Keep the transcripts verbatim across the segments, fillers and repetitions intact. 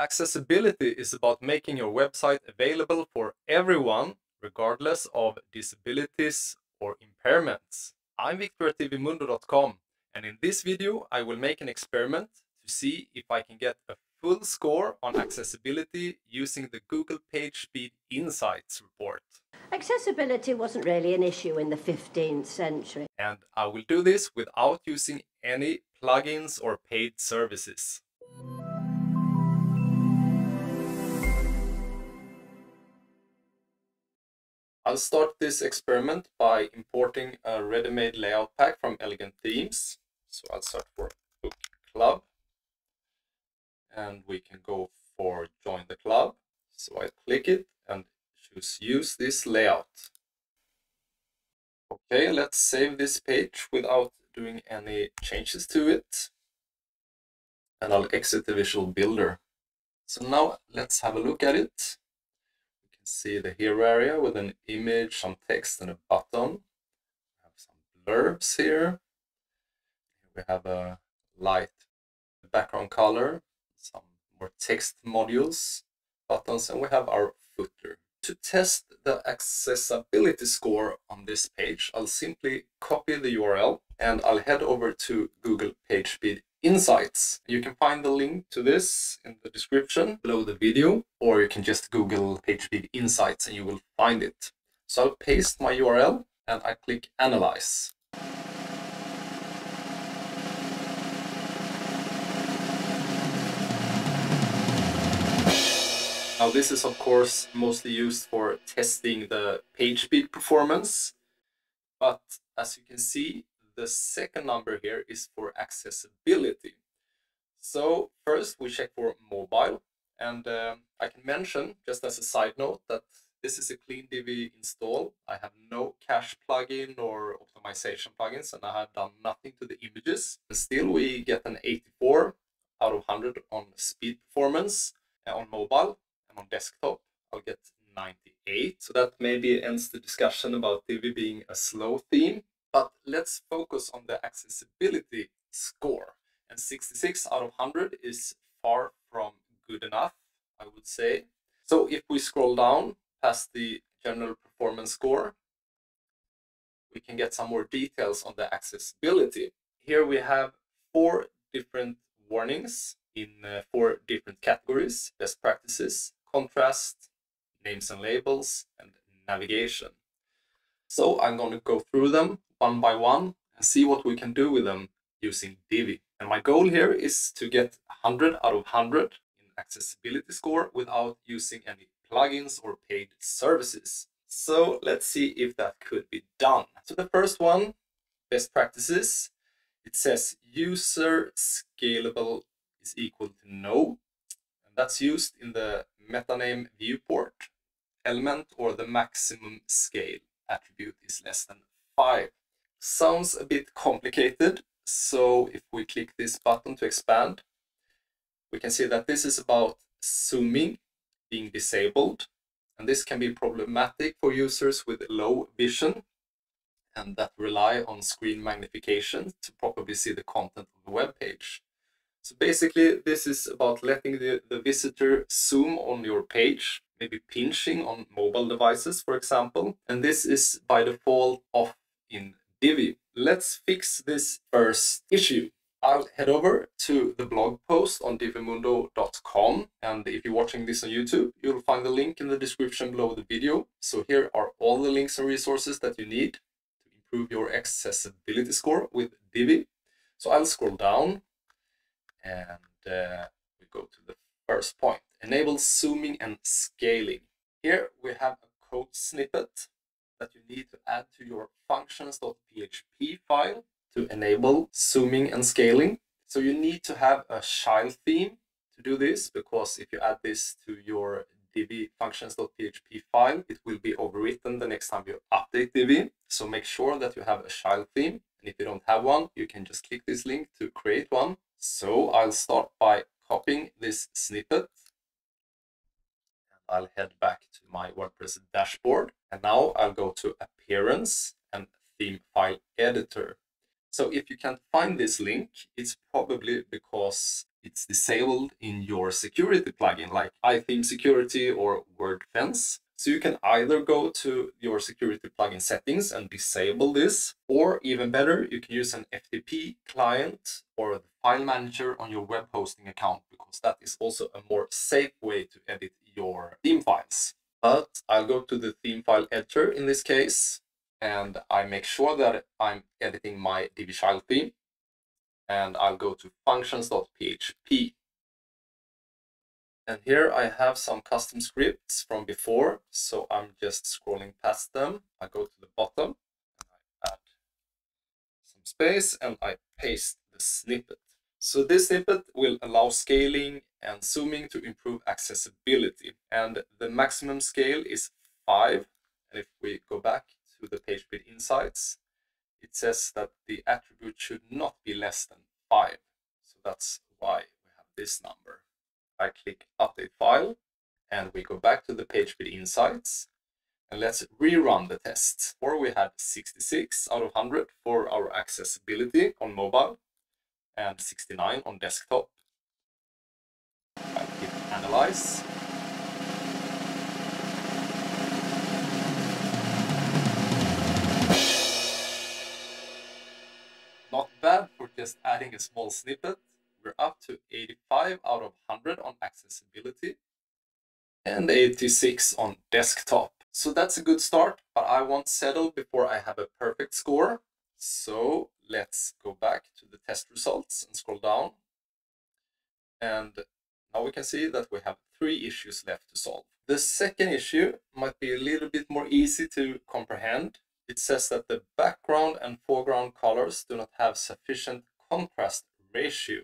Accessibility is about making your website available for everyone, regardless of disabilities or impairments. I'm Victor at T V Mundo dot com, and in this video I will make an experiment to see if I can get a full score on accessibility using the Google PageSpeed Insights report. Accessibility wasn't really an issue in the fifteenth century. And I will do this without using any plugins or paid services. I'll start this experiment by importing a ready-made layout pack from Elegant Themes. So I'll search for Book Club. And we can go for Join the Club. So I click it and choose Use this layout. Okay, let's save this page without doing any changes to it. And I'll exit the Visual Builder. So now let's have a look at it. We can see the hero area with an image, some text, and a button. We have some blurbs here. We have a light background color, some more text modules, buttons, and we have our footer. To test the accessibility score on this page, I'll simply copy the U R L and I'll head over to Google PageSpeed Insights. You can find the link to this in the description below the video, or you can just Google PageSpeed Insights and you will find it. So I'll paste my U R L and I click Analyze. Now this is of course mostly used for testing the PageSpeed performance, but as you can see, the second number here is for accessibility. So first we check for mobile, and uh, I can mention just as a side note that this is a clean Divi install. I have no cache plugin or optimization plugins, and I have done nothing to the images. And still we get an eighty-four out of one hundred on speed performance on mobile. On desktop, I'll get ninety-eight. So that maybe ends the discussion about Divi being a slow theme, but let's focus on the accessibility score. And sixty-six out of one hundred is far from good enough, I would say. So if we scroll down past the general performance score, we can get some more details on the accessibility. Here we have four different warnings in uh, four different categories: best practices, contrast, names and labels, and navigation. So I'm going to go through them one by one and see what we can do with them using Divi. And my goal here is to get one hundred out of one hundred in accessibility score without using any plugins or paid services. So let's see if that could be done. So the first one, best practices, it says user scalable is equal to no, and that's used in the metaname viewport element, or the maximum scale attribute is less than five. Sounds a bit complicated, so if we click this button to expand, we can see that this is about zooming being disabled, and this can be problematic for users with low vision and that rely on screen magnification to properly see the content of the web page. So basically, this is about letting the, the visitor zoom on your page, maybe pinching on mobile devices, for example. And this is by default off in Divi. Let's fix this first issue. I'll head over to the blog post on T V Mundo dot com. And if you're watching this on YouTube, you'll find the link in the description below the video. So here are all the links and resources that you need to improve your accessibility score with Divi. So I'll scroll down. And uh, we go to the first point, enable zooming and scaling. Here we have a code snippet that you need to add to your functions.php file to enable zooming and scaling. So you need to have a child theme to do this, because if you add this to your Divi functions.php file, it will be overwritten the next time you update Divi. So make sure that you have a child theme. And if you don't have one, you can just click this link to create one. So I'll start by copying this snippet. I'll head back to my WordPress dashboard. And now I'll go to Appearance and Theme File Editor. So if you can't find this link, it's probably because it's disabled in your security plugin, like iTheme Security or Wordfence. So you can either go to your security plugin settings and disable this, or even better, you can use an F T P client or the file manager on your web hosting account, because that is also a more safe way to edit your theme files. But I'll go to the theme file editor in this case, and I make sure that I'm editing my Divi child theme, and I'll go to functions dot p h p. And here I have some custom scripts from before, so I'm just scrolling past them. I go to the bottom, and I add some space, and I paste the snippet. So this snippet will allow scaling and zooming to improve accessibility. And the maximum scale is five. And if we go back to the PageSpeed Insights, it says that the attribute should not be less than five. So that's why we have this number. I click update file, and we go back to the PageSpeed Insights, and let's rerun the test. Or we had sixty-six out of one hundred for our accessibility on mobile and sixty-nine on desktop. I click analyze. Not bad for just adding a small snippet. We're up to eighty-five out of one hundred on accessibility and eighty-six on desktop. So that's a good start, but I won't settle before I have a perfect score. So let's go back to the test results and scroll down. And now we can see that we have three issues left to solve. The second issue might be a little bit more easy to comprehend. It says that the background and foreground colors do not have sufficient contrast ratio.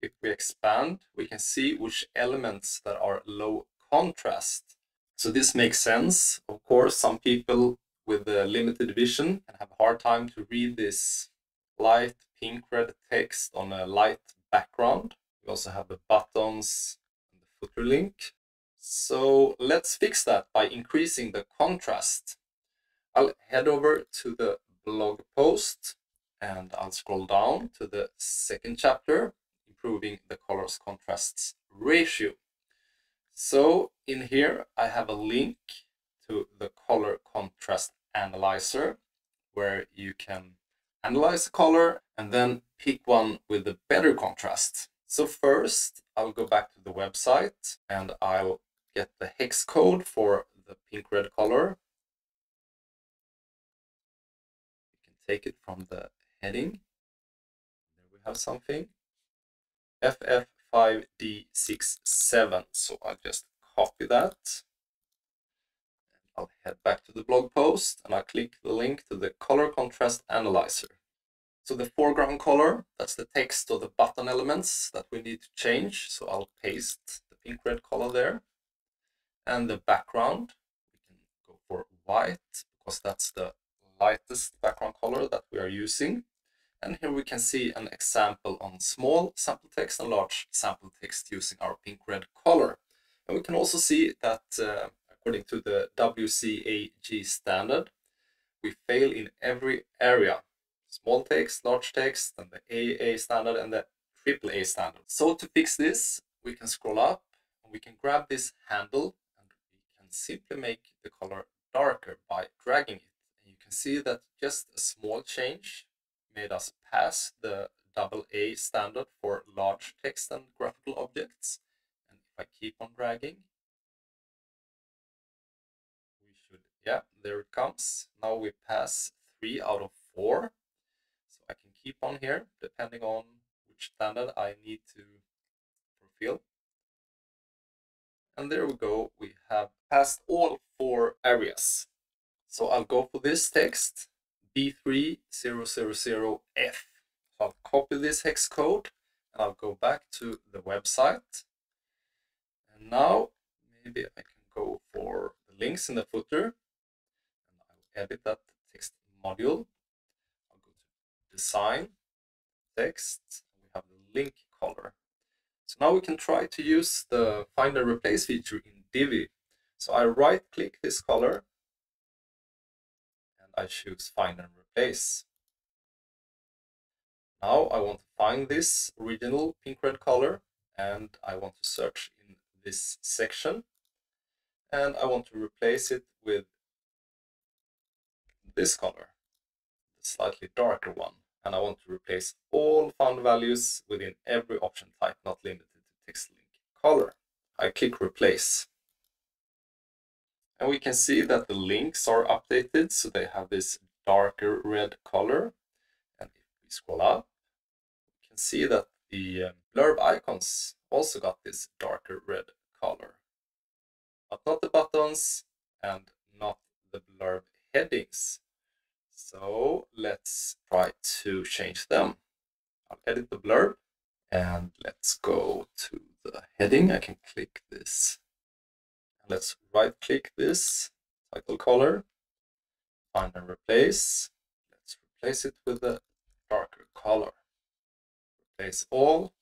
If we expand, we can see which elements that are low contrast. So this makes sense. Of course, some people with a limited vision can have a hard time to read this light pink red text on a light background. We also have the buttons and the footer link. So let's fix that by increasing the contrast. I'll head over to the blog post, and I'll scroll down to the second chapter, improving the colors contrasts ratio. So in here I have a link to the color contrast analyzer, where you can analyze the color and then pick one with a better contrast. So first I'll go back to the website, and I'll get the hex code for the pink red color. You can take it from the heading. There we have something. F F five D six seven. So I'll just copy that. I'll head back to the blog post, and I'll click the link to the color contrast analyzer. So the foreground color, that's the text or the button elements that we need to change. So I'll paste the pink red color there. And the background, we can go for white, because that's the lightest background color that we are using. And here we can see an example on small sample text and large sample text using our pink red color. And we can also see that uh, according to the W C A G standard, we fail in every area: small text, large text, and the double A standard and the triple A standard. So to fix this, we can scroll up, and we can grab this handle, and we can simply make the color darker by dragging it. And you can see that just a small change made us pass the double A standard for large text and graphical objects. And if I keep on dragging, we should, yeah, there it comes. Now we pass three out of four. So I can keep on here, depending on which standard I need to fulfill. And there we go. We have passed all four areas. So I'll go for this text, B three zero zero zero F. So I'll copy this hex code, and I'll go back to the website. And now maybe I can go for the links in the footer, and I'll edit that text module. I'll go to design, text, and we have the link color. So now we can try to use the find and replace feature in Divi. So I right click this color, I choose find and replace. Now I want to find this original pink red color, and I want to search in this section, and I want to replace it with this color, the slightly darker one, and I want to replace all found values within every option type, not limited to text link color. I click replace, and we can see that the links are updated, so they have this darker red color. And if we scroll up, we can see that the blurb icons also got this darker red color, but not the buttons and not the blurb headings. So let's try to change them. I'll edit the blurb and let's go to the heading. I can click this. Let's right click this title color, find and replace. Let's replace it with a darker color. Replace all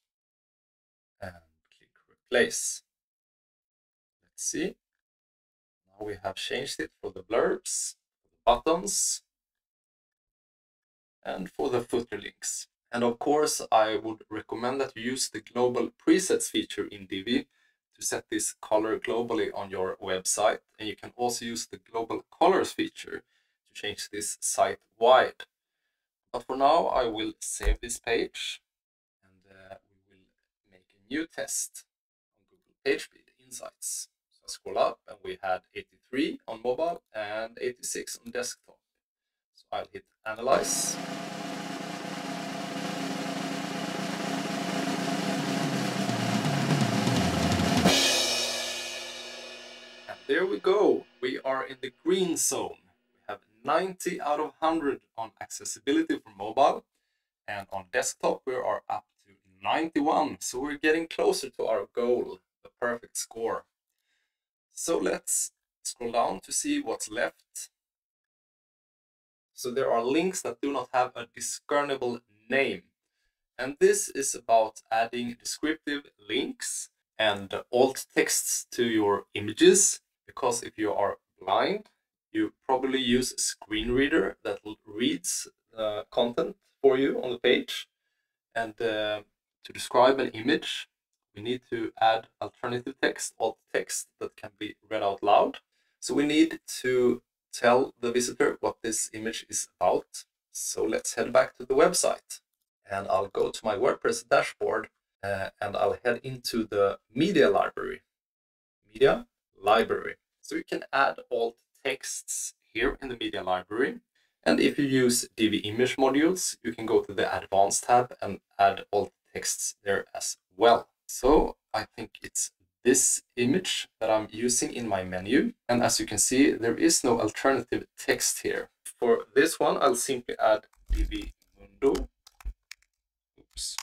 and click replace. Let's see. Now we have changed it for the blurbs, for the buttons, and for the footer links. And of course, I would recommend that you use the global presets feature in Divi to set this color globally on your website. And you can also use the global colors feature to change this site-wide. But for now, I will save this page, and uh, we will make a new test on Google PageSpeed Insights. So I scroll up, and we had eighty-three on mobile and eighty-six on desktop. So I'll hit Analyze. There we go, we are in the green zone. We have ninety out of one hundred on accessibility for mobile, and on desktop we are up to ninety-one. So we're getting closer to our goal, the perfect score. So let's scroll down to see what's left. So there are links that do not have a discernible name. And this is about adding descriptive links and alt texts to your images. Because if you are blind, you probably use a screen reader that reads uh, content for you on the page. And uh, to describe an image, we need to add alternative text, alt text that can be read out loud. So we need to tell the visitor what this image is about. So let's head back to the website. And I'll go to my WordPress dashboard, uh, and I'll head into the media library. Media library. So you can add alt texts here in the media library. And if you use Divi image modules, you can go to the advanced tab and add alt texts there as well. So I think it's this image that I'm using in my menu. And as you can see, there is no alternative text here. For this one, I'll simply add TVMundo. Oops.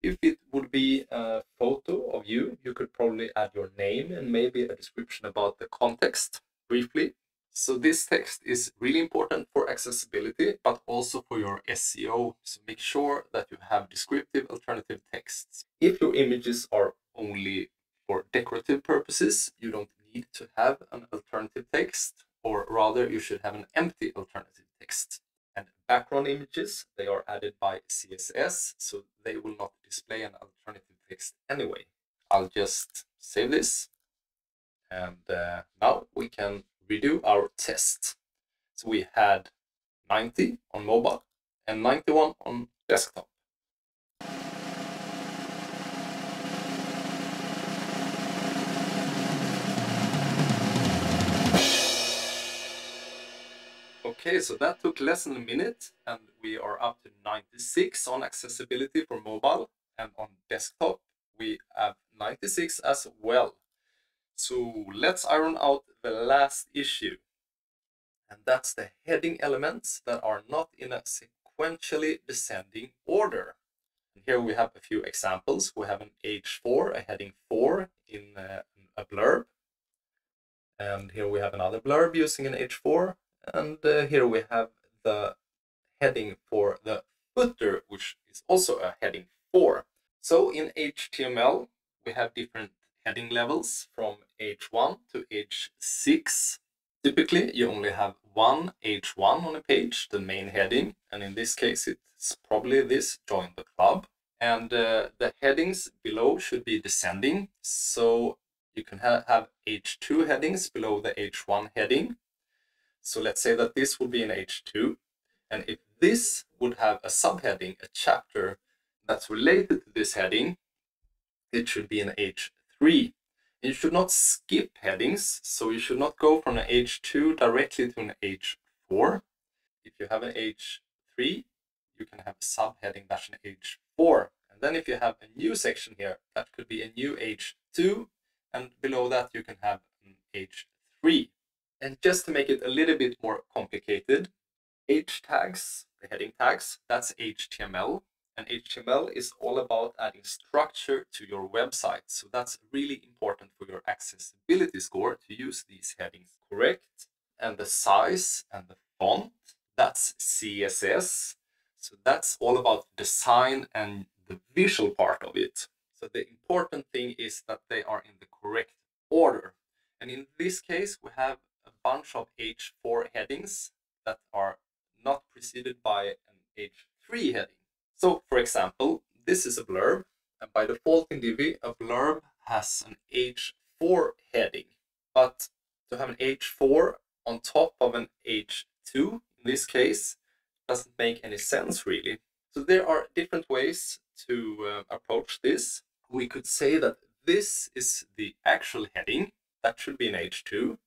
If it would be a photo of you, you could probably add your name and maybe a description about the context briefly. So this text is really important for accessibility, but also for your S E O. So make sure that you have descriptive alternative texts. If your images are only for decorative purposes, you don't need to have an alternative text, or rather you should have an empty alternative text. And background images, they are added by C S S, so they will not display an alternative text anyway. I'll just save this, and uh, now we can redo our test. So we had ninety on mobile and ninety-one on desktop. Okay, so that took less than a minute, and we are up to ninety-six on accessibility for mobile, and on desktop we have ninety-six as well. So let's iron out the last issue, and that's the heading elements that are not in a sequentially descending order. And here we have a few examples. We have an H four, a heading four in a, a blurb, and here we have another blurb using an H four. And uh, here we have the heading for the footer, which is also a heading four. So in H T M L, we have different heading levels from H one to H six. Typically, you only have one H one on a page, the main heading, and in this case it's probably this, join the club. And uh, the headings below should be descending, so you can ha have H two headings below the H one heading. So let's say that this would be an H two, and if this would have a subheading, a chapter that's related to this heading, it should be an H three. You should not skip headings, so you should not go from an H two directly to an H four. If you have an H three, you can have a subheading that's an H four. And then if you have a new section here, that could be a new H two, and below that you can have an H three. And just to make it a little bit more complicated, H tags, the heading tags, that's H T M L. And H T M L is all about adding structure to your website. So that's really important for your accessibility score to use these headings correct. And the size and the font, that's C S S. So that's all about design and the visual part of it. So the important thing is that they are in the correct order. And in this case, we have a bunch of H four headings that are not preceded by an H three heading. So, for example, this is a blurb, and by default in Divi, a blurb has an H four heading. But to have an H four on top of an H two, in this case, doesn't make any sense really. So there are different ways to uh, approach this. We could say that this is the actual heading, that should be an H two,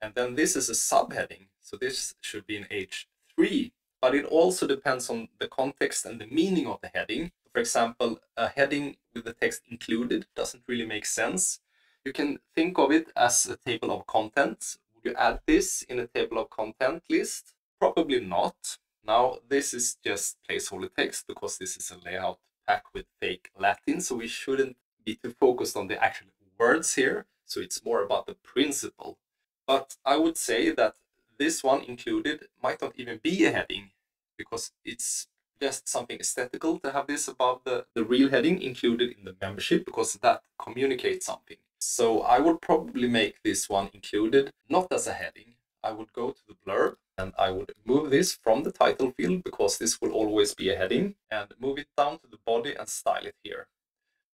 and then this is a subheading, so this should be an H three. But it also depends on the context and the meaning of the heading. For example, a heading with the text included doesn't really make sense. You can think of it as a table of contents. Would you add this in a table of content list? Probably not. Now, this is just placeholder text because this is a layout pack with fake Latin, so we shouldn't be too focused on the actual words here. So it's more about the principle. But I would say that this one included might not even be a heading, because it's just something aesthetical to have this above the, the real heading included in the membership, because that communicates something. So I would probably make this one included not as a heading. I would go to the blurb and I would move this from the title field, because this will always be a heading, and move it down to the body and style it here.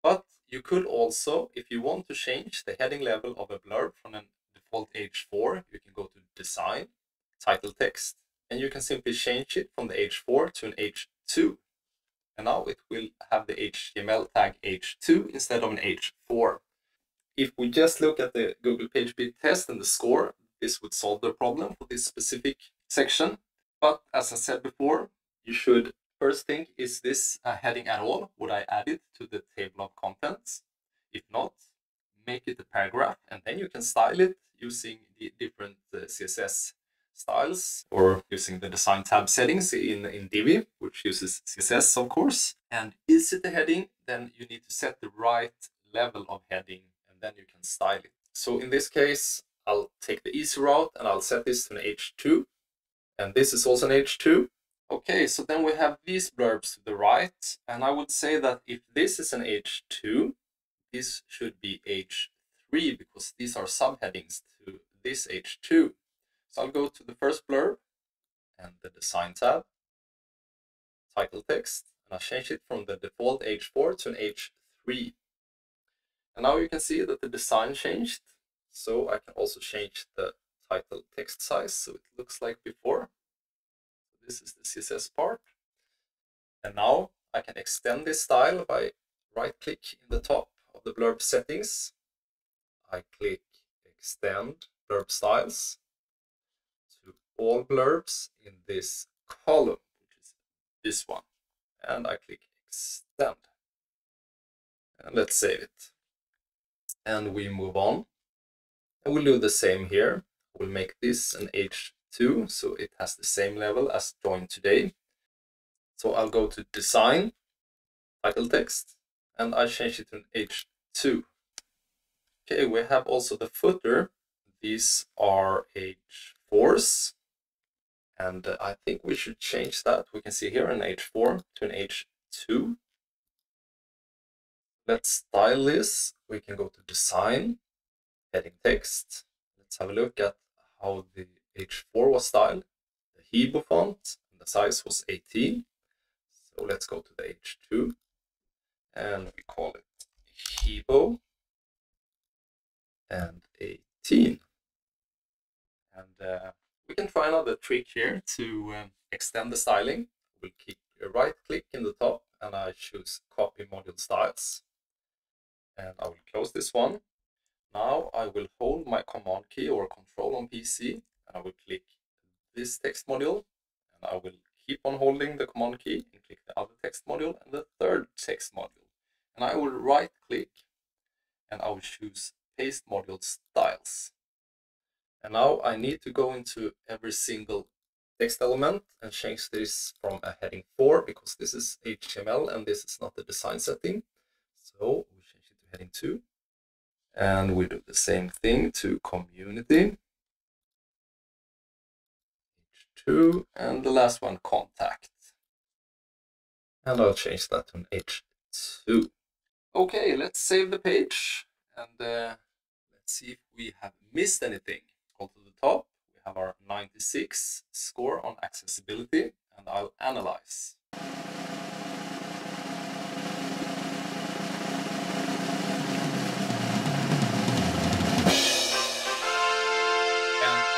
But you could also, if you want to change the heading level of a blurb from an default H four, you can go to design, title text, and you can simply change it from the H four to an H two, and now it will have the H T M L tag H two instead of an H four. If we just look at the Google PageSpeed test and the score, this would solve the problem for this specific section. But as I said before, you should first think, is this a heading at all? Would I add it to the table of contents? If not, make it a paragraph, and then you can style it using the different uh, C S S styles, or using the design tab settings in, in Divi, which uses C S S, of course. And is it a heading? Then you need to set the right level of heading, and then you can style it. So in this case, I'll take the easy route and I'll set this to an H two. And this is also an H two. Okay, so then we have these blurbs to the right. And I would say that if this is an H two, this should be H three, because these are subheadings to this H two. So I'll go to the first blurb and the design tab, title text, and I'll change it from the default H four to an H three. And now you can see that the design changed. So I can also change the title text size, so it looks like before. This is the C S S part. And now I can extend this style by right-click in the top of the blurb settings. I click extend blurb styles to all blurbs in this column, which is this one. And I click extend. And let's save it. And we move on. I will do the same here. We'll make this an H two, so it has the same level as join today. So I'll go to design, title text, and I change it to an H two. Okay, we have also the footer. These are H fours, and uh, I think we should change that. We can see here an H four to an H two. Let's style this. We can go to design, heading text. Let's have a look at how the H four was styled, the Hebrew font, and the size was eighteen. So let's go to the H two and we call it Hebrew and eighteen. And uh, we can try another trick here to um, extend the styling. We'll keep a right click in the top and I choose copy module styles. And I will close this one. Now I will hold my command key or control on P C and I will click this text module, and I will keep on holding the command key and click the other text module and the third text module. And I will right click and I will choose paste module styles. And now I need to go into every single text element and change this from a heading four, because this is H T M L and this is not the design setting. So we change it to heading two. And we do the same thing to community, H two, and the last one, contact. And I'll change that to an H two. Okay, let's save the page and uh, let's see if we have missed anything. Go to the top, we have our ninety-six score on accessibility, and I'll analyze.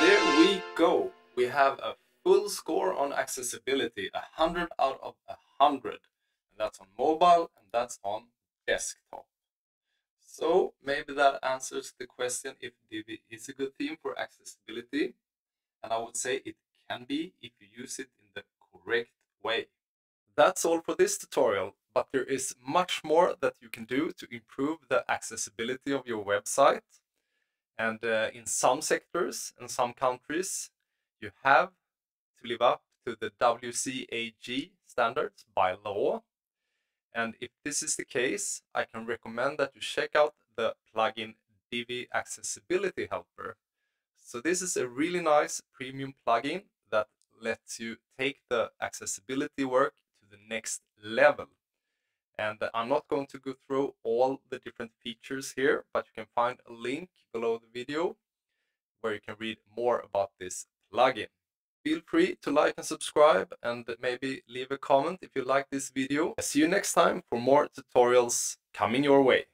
There we go. We have a full score on accessibility, one hundred out of one hundred. And that's on mobile and that's on desktop. So maybe that answers the question if Divi is a good theme for accessibility. And I would say it can be if you use it in the correct way. That's all for this tutorial, but there is much more that you can do to improve the accessibility of your website. And uh, in some sectors and some countries, you have to live up to the W C A G standards by law. And if this is the case, I can recommend that you check out the plugin Divi Accessibility Helper. So this is a really nice premium plugin that lets you take the accessibility work to the next level. And I'm not going to go through all the different features here, but you can find a link below the video where you can read more about this plugin. Feel free to like and subscribe, and maybe leave a comment if you like this video. See you next time for more tutorials coming your way.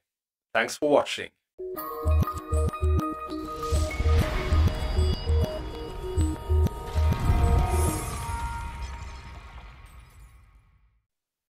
Thanks for watching.